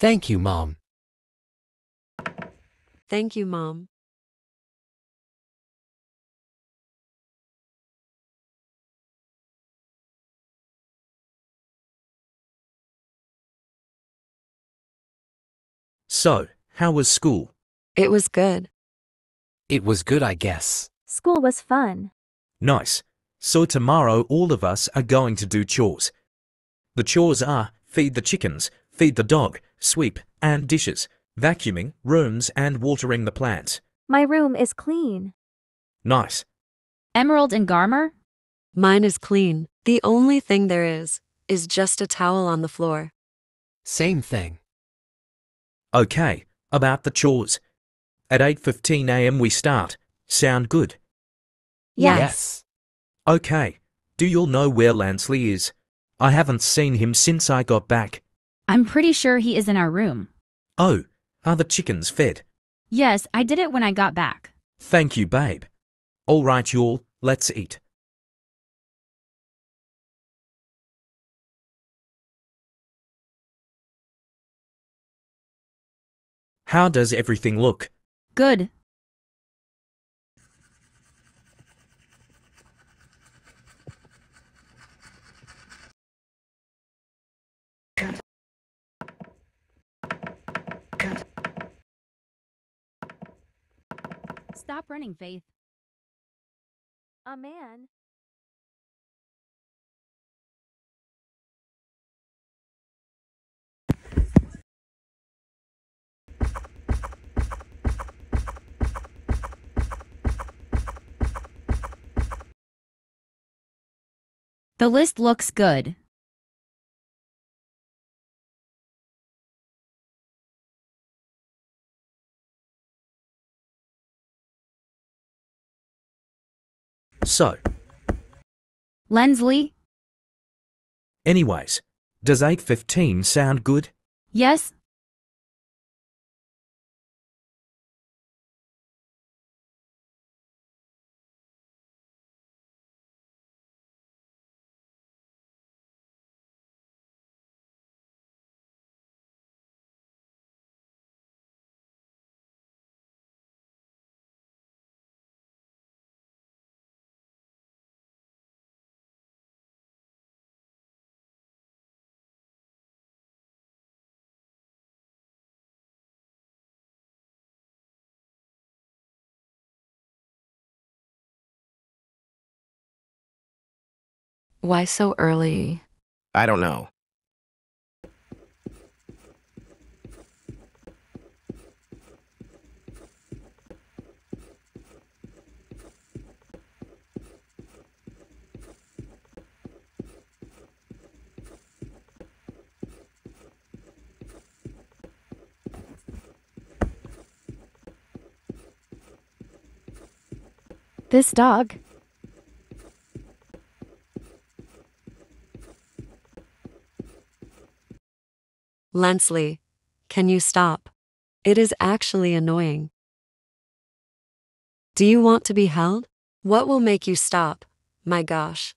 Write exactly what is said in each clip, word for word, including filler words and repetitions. Thank you, Mom. Thank you, Mom. So, how was school? It was good. It was good, I guess. School was fun. Nice. So tomorrow all of us are going to do chores. The chores are feed the chickens, feed the dog, sweep and dishes, vacuuming rooms and watering the plants. My room is clean. Nice. Emerald and Garmer? Mine is clean. The only thing there is, is just a towel on the floor. Same thing. Okay, about the chores. At eight fifteen a m we start. Sound good? Yes. yes. Okay, do you all know where Lensley is? I haven't seen him since I got back. I'm pretty sure he is in our room. Oh, are the chickens fed? Yes, I did it when I got back. Thank you, babe. All right, you all, let's eat. How does everything look? Good. Stop running, Faith. A man. The list looks good. So, Lensley? Anyways, does eight fifteen sound good? Yes. Why so early? I don't know. This dog. Lensley, can you stop? It is actually annoying. Do you want to be held? What will make you stop? My gosh.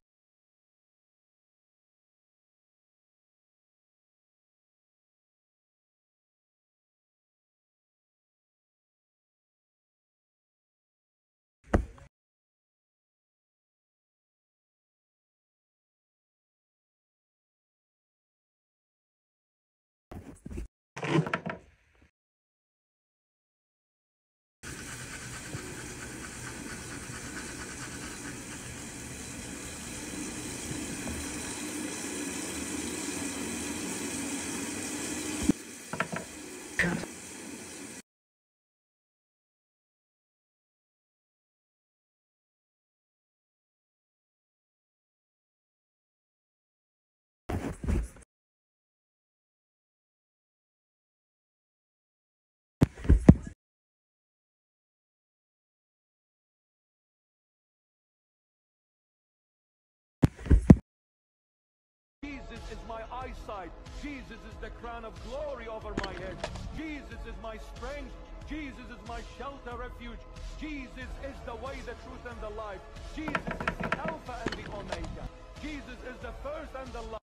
Jesus is my eyesight. Jesus is the crown of glory over my head. Jesus is my strength. Jesus is my shelter, refuge. Jesus is the way, the truth, and the life. Jesus is the Alpha and the Omega. Jesus is the first and the last.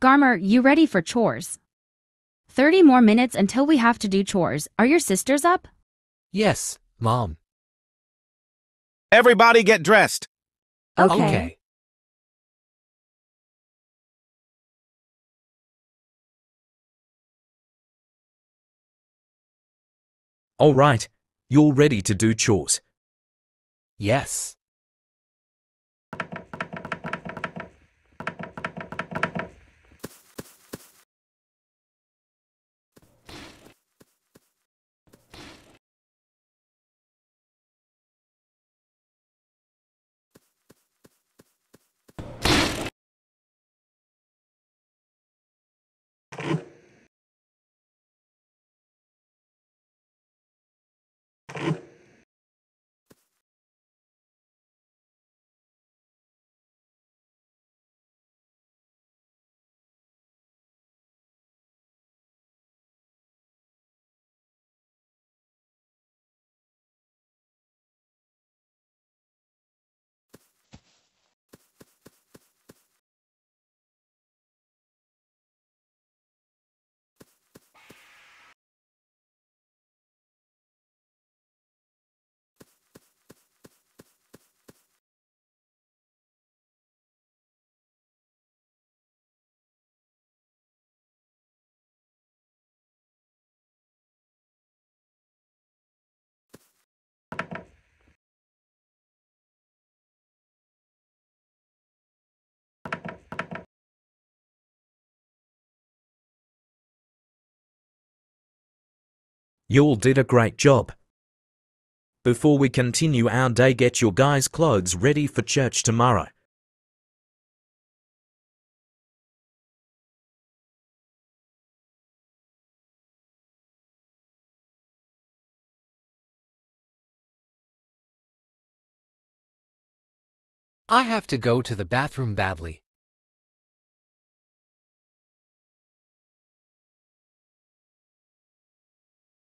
Garmer, you ready for chores? thirty more minutes until we have to do chores. Are your sisters up? Yes, Mom. Everybody get dressed. Okay. okay. All right, you're ready to do chores. Yes. You all did a great job. Before we continue our day, get your guys' clothes ready for church tomorrow. I have to go to the bathroom badly.